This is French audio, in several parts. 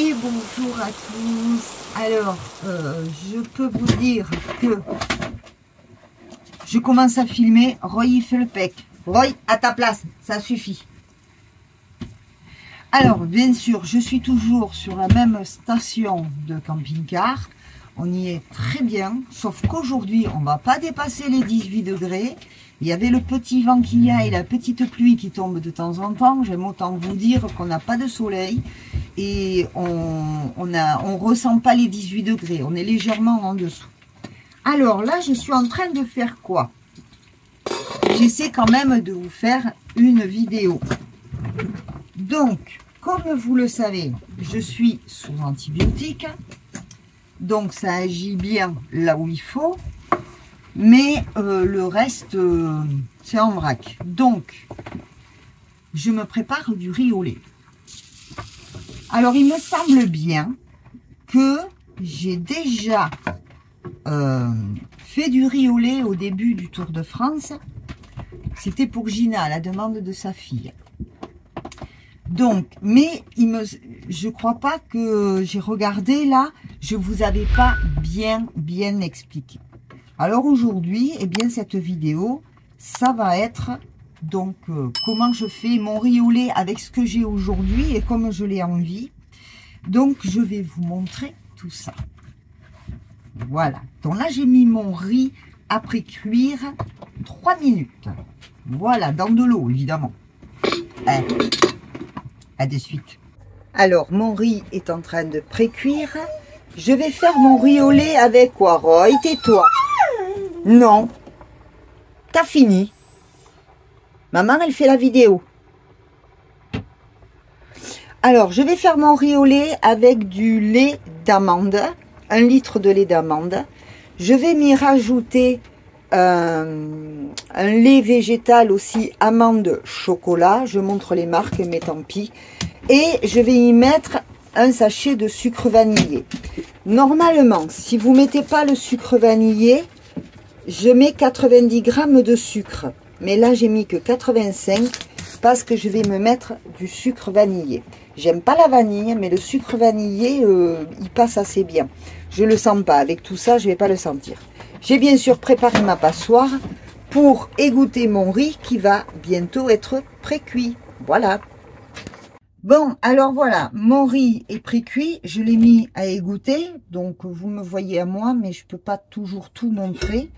Et bonjour à tous. Alors, je peux vous dire que je commence à filmer. Roy, il fait le pec. Roy, à ta place, ça suffit. Alors, bien sûr, je suis toujours sur la même station de camping-car. On y est très bien, sauf qu'aujourd'hui, on ne va pas dépasser les 18 degrés. Il y avait le petit vent qu'il y a et la petite pluie qui tombe de temps en temps. J'aime autant vous dire qu'on n'a pas de soleil et on ressent pas les 18 degrés. On est légèrement en dessous. Alors là, je suis en train de faire quoi? J'essaie quand même de vous faire une vidéo. Donc, comme vous le savez, je suis sous antibiotiques. Donc, ça agit bien là où il faut. Mais le reste, c'est en vrac. Donc, je me prépare du riz au lait. Alors, il me semble bien que j'ai déjà fait du riz au lait au début du Tour de France. C'était pour Gina, à la demande de sa fille. Donc, mais je crois pas que j'ai regardé là. Je vous avais pas bien expliqué. Alors aujourd'hui, eh bien cette vidéo, ça va être donc comment je fais mon riz au lait avec ce que j'ai aujourd'hui et comme je l'ai envie. Donc je vais vous montrer tout ça. Voilà. Donc là j'ai mis mon riz après cuire 3 minutes. Voilà, dans de l'eau évidemment. Allez, à de suite. Alors mon riz est en train de pré-cuire. Je vais faire mon riz au lait avec quoi, Roy? Tais-toi. Non, t'as fini. Maman, elle fait la vidéo. Alors, je vais faire mon riz au lait avec du lait d'amande, 1 litre de lait d'amande. Je vais m'y rajouter un lait végétal aussi, amande chocolat. Je montre les marques, mais tant pis. Et je vais y mettre un sachet de sucre vanillé. Normalement, si vous ne mettez pas le sucre vanillé, je mets 90 g de sucre, mais là j'ai mis que 85 parce que je vais me mettre du sucre vanillé. J'aime pas la vanille, mais le sucre vanillé, il passe assez bien. Je le sens pas, avec tout ça, je vais pas le sentir. J'ai bien sûr préparé ma passoire pour égoutter mon riz qui va bientôt être pré-cuit. Voilà. Bon, alors voilà, mon riz est pré-cuit, je l'ai mis à égoutter, donc vous me voyez à moi, mais je ne peux pas toujours tout montrer.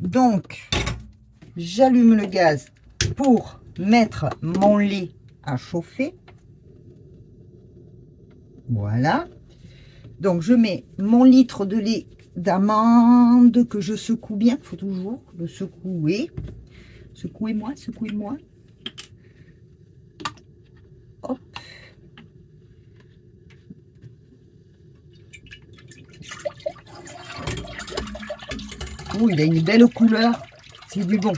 Donc, j'allume le gaz pour mettre mon lait à chauffer. Voilà. Donc, je mets mon litre de lait d'amande que je secoue bien, il faut toujours le secouer. Secouez-moi, secouez-moi. Hop. Oh, il a une belle couleur, c'est du bon.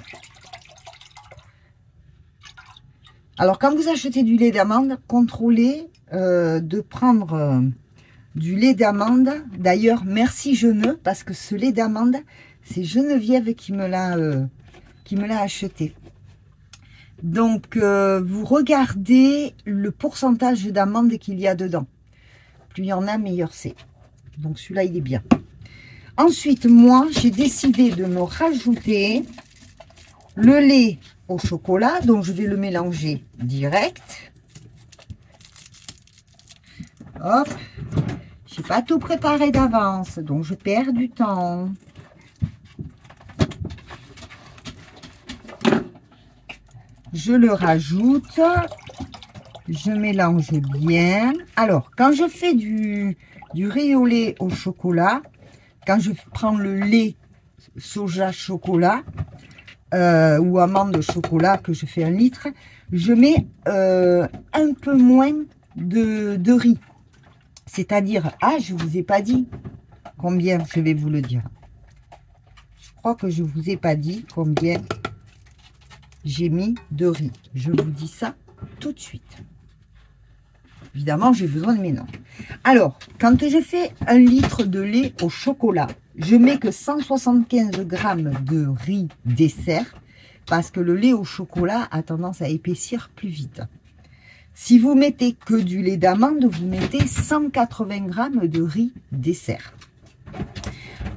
Alors quand vous achetez du lait d'amande, contrôlez de prendre du lait d'amande. D'ailleurs, merci Geneux, parce que ce lait d'amande, c'est Geneviève qui me l'a acheté. Donc, vous regardez le pourcentage d'amande qu'il y a dedans. Plus il y en a, meilleur c'est. Donc, celui-là, il est bien. Ensuite, moi, j'ai décidé de me rajouter le lait au chocolat. Donc, je vais le mélanger direct. Hop. Je n'ai pas tout préparé d'avance, donc je perds du temps. Je le rajoute, je mélange bien. Alors, quand je fais du riz au lait au chocolat, quand je prends le lait soja chocolat ou amande chocolat que je fais 1 litre, je mets un peu moins de riz. C'est-à-dire, ah, je ne vous ai pas dit combien, je vais vous le dire. Je crois que je ne vous ai pas dit combien j'ai mis de riz. Je vous dis ça tout de suite. Évidemment, j'ai besoin de mes noms. Alors, quand j'ai fait 1 litre de lait au chocolat, je mets que 175 g de riz dessert parce que le lait au chocolat a tendance à épaissir plus vite. Si vous mettez que du lait d'amande, vous mettez 180 g de riz dessert.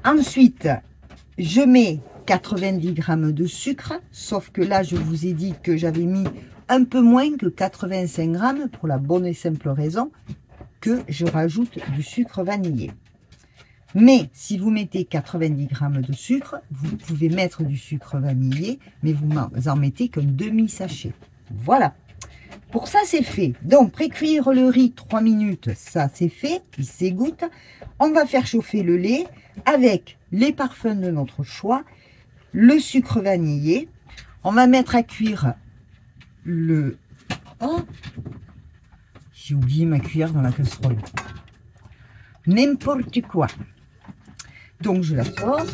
Ensuite, je mets 90 g de sucre, sauf que là, je vous ai dit que j'avais mis un peu moins que 85 g pour la bonne et simple raison que je rajoute du sucre vanillé. Mais si vous mettez 90 g de sucre, vous pouvez mettre du sucre vanillé, mais vous n'en mettez qu'un demi-sachet. Voilà. Pour ça, c'est fait. Donc, précuire le riz 3 minutes, ça c'est fait, il s'égoutte. On va faire chauffer le lait avec les parfums de notre choix, le sucre vanillé. On va mettre à cuire le... Oh, j'ai oublié ma cuillère dans la casserole. N'importe quoi. Donc, je la sors.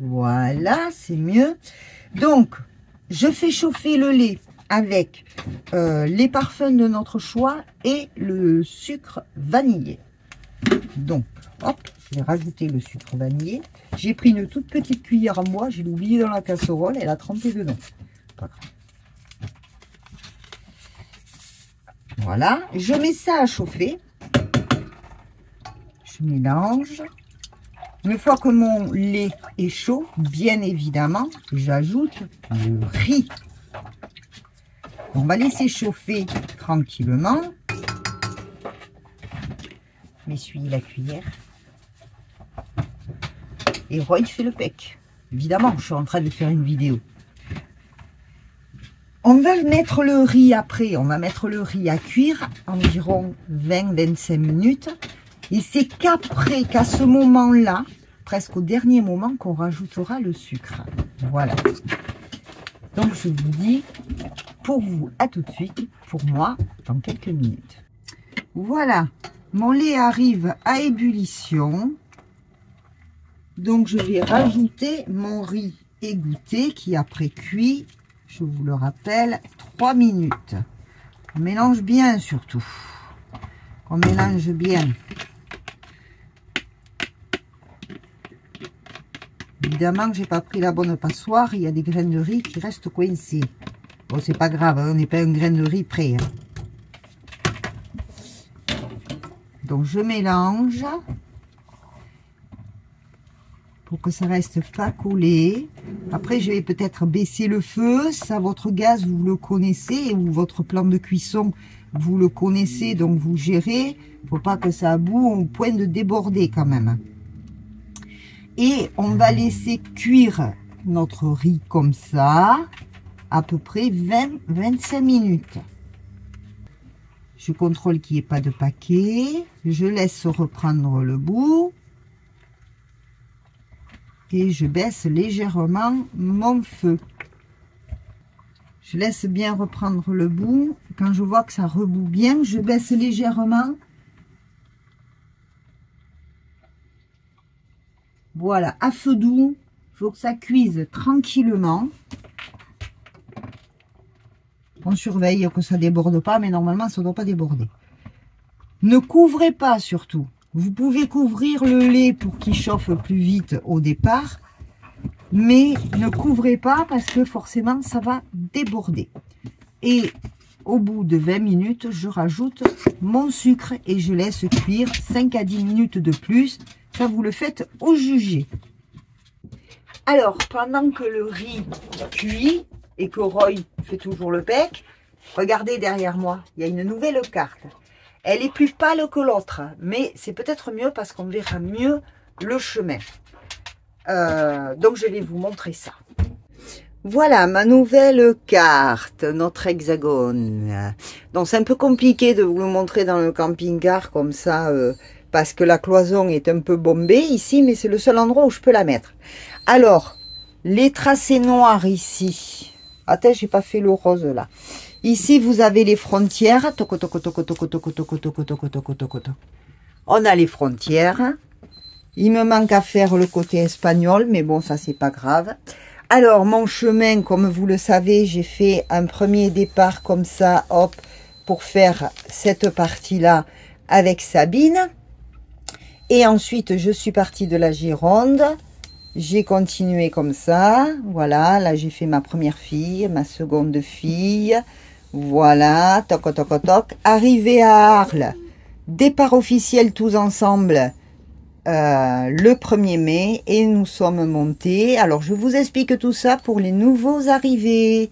Voilà, c'est mieux. Donc, je fais chauffer le lait avec les parfums de notre choix et le sucre vanillé. Donc, hop, je vais rajouter le sucre vanillé. J'ai pris une toute petite cuillère en bois, j'ai l'oublié dans la casserole, elle a trempé dedans. Pas grave. Voilà, je mets ça à chauffer. Je mélange. Une fois que mon lait est chaud, bien évidemment, j'ajoute le riz. On va laisser chauffer tranquillement. Je m'essuie la cuillère. Et Roy fait le pec. Évidemment, je suis en train de faire une vidéo. On va mettre le riz après. On va mettre le riz à cuire environ 20-25 minutes. Et c'est qu'après, qu'à ce moment-là, presque au dernier moment, qu'on rajoutera le sucre. Voilà. Donc, je vous dis... Pour vous, à tout de suite, pour moi, dans quelques minutes. Voilà, mon lait arrive à ébullition. Donc, je vais rajouter mon riz égoutté qui après cuit, je vous le rappelle, 3 minutes. On mélange bien surtout. On mélange bien. Évidemment que je n'ai pas pris la bonne passoire, il y a des graines de riz qui restent coincées. Bon, c'est pas grave, on n'est pas une graine de riz près. Donc, je mélange pour que ça reste pas collé. Après, je vais peut-être baisser le feu. Ça, votre gaz, vous le connaissez, ou votre plan de cuisson, vous le connaissez, donc vous gérez. Faut pas que ça boue au point de déborder quand même. Et on va laisser cuire notre riz comme ça. À peu près 20-25 minutes. Je contrôle qu'il n'y ait pas de paquet. Je laisse reprendre le bout. Et je baisse légèrement mon feu. Je laisse bien reprendre le bout. Quand je vois que ça rebout bien, je baisse légèrement. Voilà, à feu doux. Il faut que ça cuise tranquillement. On surveille que ça ne déborde pas, mais normalement, ça ne doit pas déborder. Ne couvrez pas surtout. Vous pouvez couvrir le lait pour qu'il chauffe plus vite au départ, mais ne couvrez pas parce que forcément, ça va déborder. Et au bout de 20 minutes, je rajoute mon sucre et je laisse cuire 5 à 10 minutes de plus. Ça, vous le faites au jugé. Alors, pendant que le riz cuit, et que Roy fait toujours le pec, regardez derrière moi, il y a une nouvelle carte. Elle est plus pâle que l'autre, mais c'est peut-être mieux parce qu'on verra mieux le chemin. Donc, je vais vous montrer ça. Voilà ma nouvelle carte, notre hexagone. Donc, c'est un peu compliqué de vous le montrer dans le camping-car comme ça, parce que la cloison est un peu bombée ici, mais c'est le seul endroit où je peux la mettre. Alors, les tracés noirs ici... Attends, j'ai pas fait le rose là. Ici, vous avez les frontières. On a les frontières. Il me manque à faire le côté espagnol, mais bon, ça, c'est pas grave. Alors, mon chemin, comme vous le savez, j'ai fait un premier départ comme ça, hop, pour faire cette partie-là avec Sabine. Et ensuite, je suis partie de la Gironde. J'ai continué comme ça, voilà, là j'ai fait ma première fille, ma seconde fille, Voilà, toc, toc, toc. Arrivée à Arles. Départ officiel tous ensemble le 1er mai et nous sommes montés. Alors, je vous explique tout ça pour les nouveaux arrivés.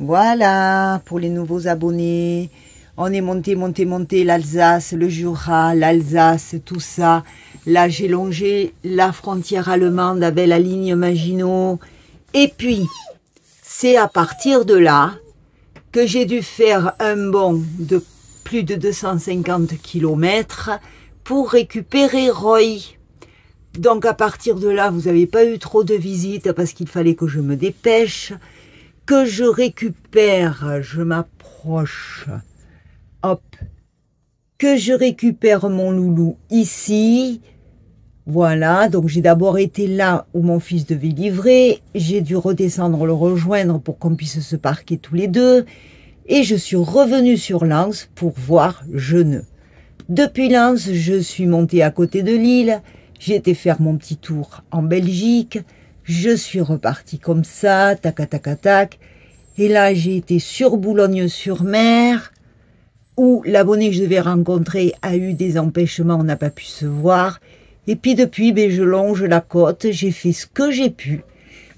Voilà, pour les nouveaux abonnés. On est monté, l'Alsace, le Jura, l'Alsace, tout ça. Là, j'ai longé la frontière allemande avec la ligne Maginot. Et puis, c'est à partir de là que j'ai dû faire un bond de plus de 250 km pour récupérer Roy. Donc, à partir de là, vous n'avez pas eu trop de visites parce qu'il fallait que je me dépêche, que je récupère, je m'approche. Hop, que je récupère mon loulou ici. Voilà, donc j'ai d'abord été là où mon fils devait livrer. J'ai dû redescendre le rejoindre pour qu'on puisse se parquer tous les deux. Et je suis revenue sur Lens pour voir Geneviève. Depuis Lens, je suis montée à côté de Lille. J'ai été faire mon petit tour en Belgique. Je suis repartie comme ça, tac, tac, tac. Et là, j'ai été sur Boulogne-sur-Mer, où l'abonné que je devais rencontrer a eu des empêchements, on n'a pas pu se voir. Et puis depuis, ben, je longe la côte, j'ai fait ce que j'ai pu.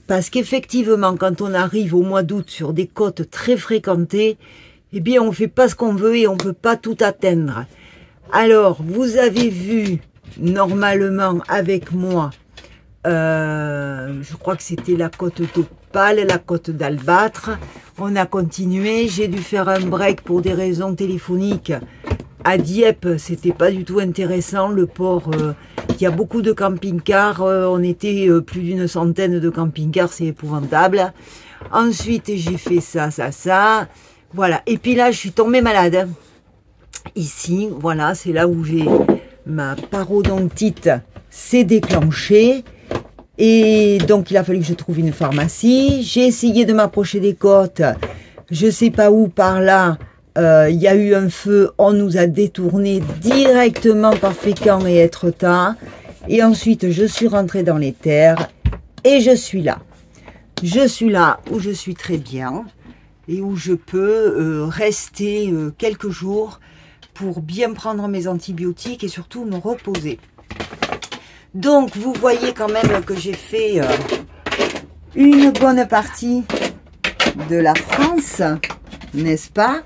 Parce qu'effectivement, quand on arrive au mois d'août sur des côtes très fréquentées, eh bien, on ne fait pas ce qu'on veut et on ne peut pas tout atteindre. Alors, vous avez vu, normalement, avec moi, je crois que c'était la côte d'Opale, la côte d'Albâtre. On a continué, j'ai dû faire un break pour des raisons téléphoniques. À Dieppe, c'était pas du tout intéressant, le port, il y a beaucoup de camping-cars, on était plus d'une centaine de camping-cars, c'est épouvantable. Ensuite, j'ai fait ça, ça, ça, voilà. Et puis là, je suis tombée malade. Ici, voilà, c'est là où j'ai ma parodontite s'est déclenchée. Et donc, il a fallu que je trouve une pharmacie. J'ai essayé de m'approcher des côtes. Je sais pas où, par là. Il y a eu un feu. On nous a détourné directement par Fécamp et Étretat. Et ensuite, je suis rentrée dans les terres. Et je suis là. Je suis là où je suis très bien. Et où je peux rester quelques jours pour bien prendre mes antibiotiques et surtout me reposer. Donc, vous voyez quand même que j'ai fait une bonne partie de la France, n'est-ce pas?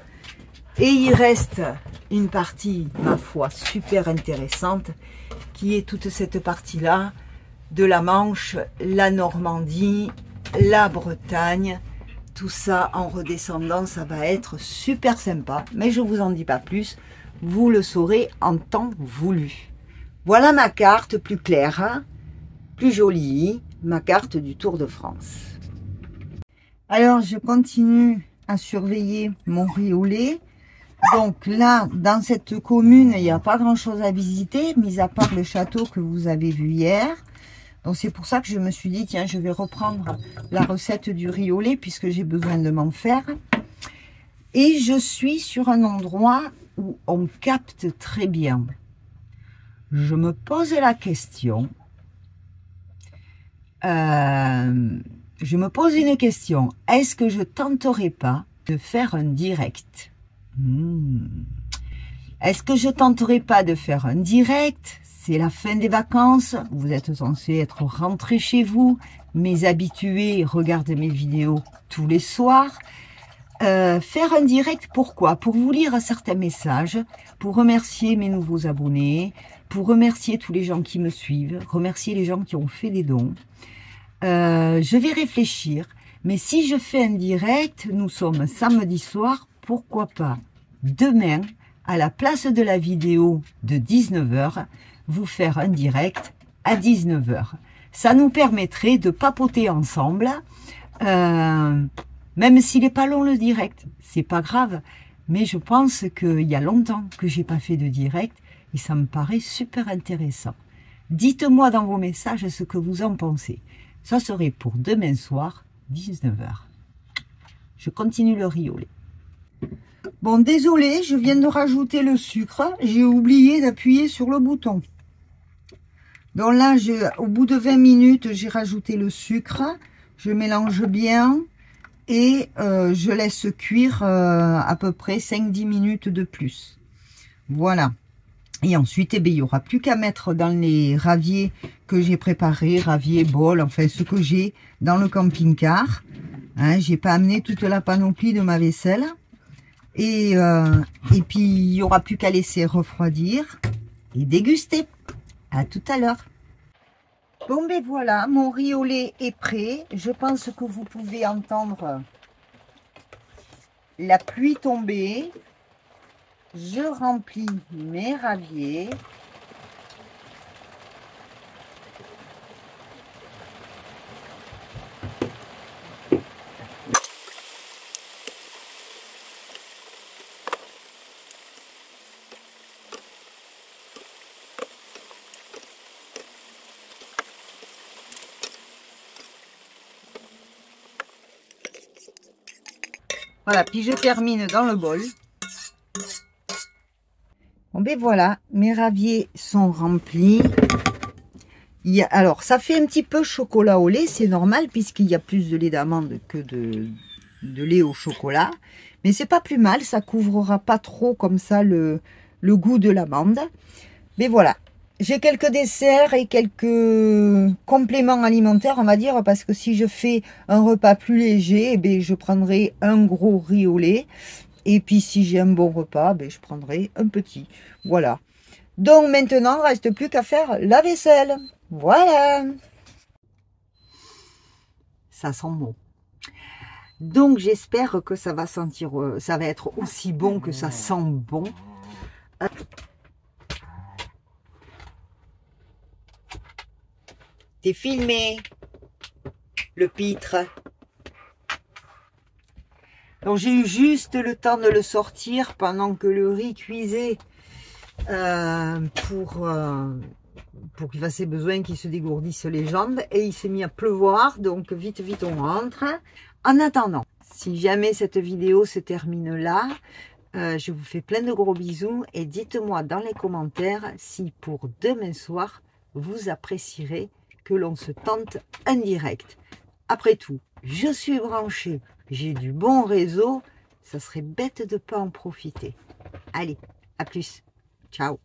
Et il reste une partie, ma foi, super intéressante, qui est toute cette partie-là de la Manche, la Normandie, la Bretagne. Tout ça en redescendant, ça va être super sympa. Mais je ne vous en dis pas plus, vous le saurez en temps voulu. Voilà ma carte plus claire, hein, plus jolie, ma carte du Tour de France. Alors, je continue à surveiller mon riolet. Donc là, dans cette commune, il n'y a pas grand-chose à visiter, mis à part le château que vous avez vu hier. Donc c'est pour ça que je me suis dit, tiens, je vais reprendre la recette du riolet, puisque j'ai besoin de m'en faire. Et je suis sur un endroit où on capte très bien. Je me pose la question, est-ce que je tenterai pas de faire un direct? Est-ce que je tenterai pas de faire un direct? C'est la fin des vacances, vous êtes censés être rentrés chez vous, mes habitués regardent mes vidéos tous les soirs. Faire un direct, pourquoi? Pour vous lire certains messages, pour remercier mes nouveaux abonnés, pour remercier tous les gens qui me suivent, remercier les gens qui ont fait des dons. Je vais réfléchir, mais si je fais un direct, nous sommes samedi soir, pourquoi pas demain, à la place de la vidéo de 19h, vous faire un direct à 19h. Ça nous permettrait de papoter ensemble, même s'il n'est pas long le direct, c'est pas grave. Mais je pense qu'il y a longtemps que j'ai pas fait de direct et ça me paraît super intéressant. Dites-moi dans vos messages ce que vous en pensez. Ça serait pour demain soir, 19h. Je continue le riolet. Bon, désolé, je viens de rajouter le sucre. J'ai oublié d'appuyer sur le bouton. Donc là, au bout de 20 minutes, j'ai rajouté le sucre. Je mélange bien. et je laisse cuire à peu près 5-10 minutes de plus. Voilà. Et ensuite, eh bien, il n'y aura plus qu'à mettre dans les raviers que j'ai préparés, raviers, bols, enfin ce que j'ai dans le camping-car. Hein, j'ai pas amené toute la panoplie de ma vaisselle. Et puis, il n'y aura plus qu'à laisser refroidir et déguster. À tout à l'heure. Bon, ben voilà, mon riz au lait est prêt. Je pense que vous pouvez entendre la pluie tomber. Je remplis mes raviers. Voilà, puis je termine dans le bol. Bon ben voilà, mes raviers sont remplis. Il y a, alors, ça fait un petit peu chocolat au lait, c'est normal, puisqu'il y a plus de lait d'amande que de lait au chocolat. Mais c'est pas plus mal, ça couvrera pas trop comme ça le goût de l'amande. Mais voilà, j'ai quelques desserts et quelques compléments alimentaires, on va dire, parce que si je fais un repas plus léger, eh ben, je prendrai un gros riz au lait. Et puis, si j'ai un bon repas, ben, je prendrai un petit. Voilà. Donc, maintenant, il ne reste plus qu'à faire la vaisselle. Voilà. Ça sent bon. Donc, j'espère que ça va sentir, ça va être aussi bon que ça sent bon. T'es filmé, le pitre. Donc j'ai eu juste le temps de le sortir pendant que le riz cuisait pour qu'il fasse ses besoins, qu'il se dégourdisse les jambes. Et il s'est mis à pleuvoir, donc vite, vite on rentre. En attendant, si jamais cette vidéo se termine là, je vous fais plein de gros bisous. Et dites-moi dans les commentaires si pour demain soir, vous apprécierez que l'on se tente en direct. Après tout, je suis branchée. J'ai du bon réseau, ça serait bête de ne pas en profiter. Allez, à plus. Ciao.